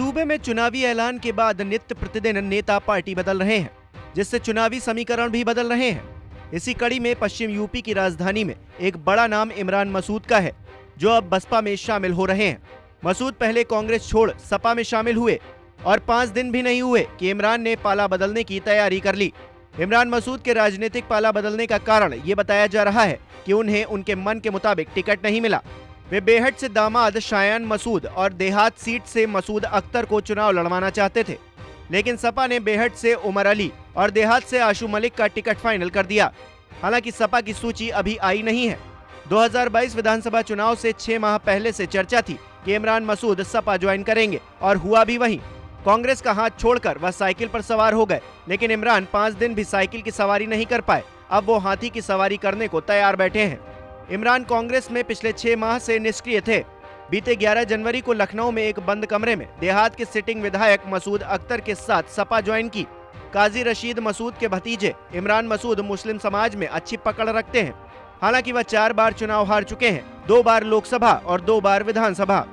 सूबे में चुनावी ऐलान के बाद नित्य प्रतिदिन नेता पार्टी बदल रहे हैं, जिससे चुनावी समीकरण भी बदल रहे हैं। इसी कड़ी में पश्चिम यूपी की राजधानी में एक बड़ा नाम इमरान मसूद का है, जो अब बसपा में शामिल हो रहे हैं। मसूद पहले कांग्रेस छोड़ सपा में शामिल हुए और 5 दिन भी नहीं हुए कि इमरान ने पाला बदलने की तैयारी कर ली। इमरान मसूद के राजनीतिक पाला बदलने का कारण ये बताया जा रहा है कि उन्हें उनके मन के मुताबिक टिकट नहीं मिला। वे बेहट से दामाद शायन मसूद और देहात सीट से मसूद अख्तर को चुनाव लड़वाना चाहते थे, लेकिन सपा ने बेहट से उमर अली और देहात से आशु मलिक का टिकट फाइनल कर दिया। हालांकि सपा की सूची अभी आई नहीं है। 2022 विधानसभा चुनाव से 6 माह पहले से चर्चा थी कि इमरान मसूद सपा ज्वाइन करेंगे और हुआ भी वही। कांग्रेस का हाथ छोड़कर वह साइकिल पर सवार हो गए, लेकिन इमरान 5 दिन भी साइकिल की सवारी नहीं कर पाए। अब वो हाथी की सवारी करने को तैयार बैठे हैं। इमरान कांग्रेस में पिछले 6 माह से निष्क्रिय थे। बीते 11 जनवरी को लखनऊ में एक बंद कमरे में देहात के सिटिंग विधायक मसूद अख्तर के साथ सपा ज्वाइन की। काजी रशीद मसूद के भतीजे इमरान मसूद मुस्लिम समाज में अच्छी पकड़ रखते हैं। हालांकि वह 4 बार चुनाव हार चुके हैं, 2 बार लोकसभा और 2 बार विधानसभा।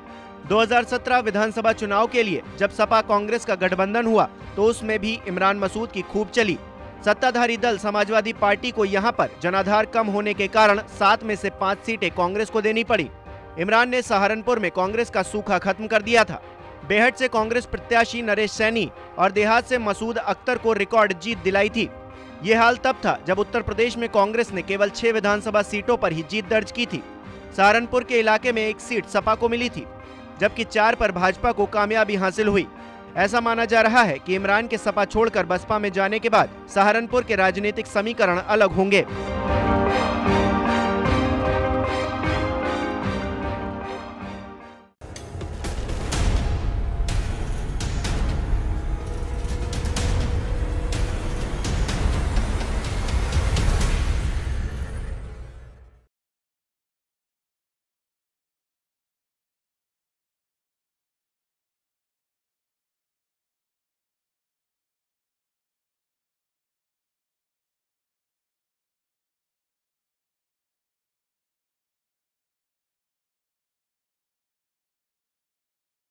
2017 विधानसभा चुनाव के लिए जब सपा कांग्रेस का गठबंधन हुआ तो उसमें भी इमरान मसूद की खूब चली। सत्ताधारी दल समाजवादी पार्टी को यहां पर जनाधार कम होने के कारण 7 में से 5 सीटें कांग्रेस को देनी पड़ी। इमरान ने सहारनपुर में कांग्रेस का सूखा खत्म कर दिया था। बेहट से कांग्रेस प्रत्याशी नरेश सैनी और देहात से मसूद अख्तर को रिकॉर्ड जीत दिलाई थी। ये हाल तब था जब उत्तर प्रदेश में कांग्रेस ने केवल 6 विधानसभा सीटों पर ही जीत दर्ज की थी। सहारनपुर के इलाके में 1 सीट सपा को मिली थी, जबकि 4 पर भाजपा को कामयाबी हासिल हुई। ऐसा माना जा रहा है कि इमरान के सपा छोड़कर बसपा में जाने के बाद सहारनपुर के राजनीतिक समीकरण अलग होंगे।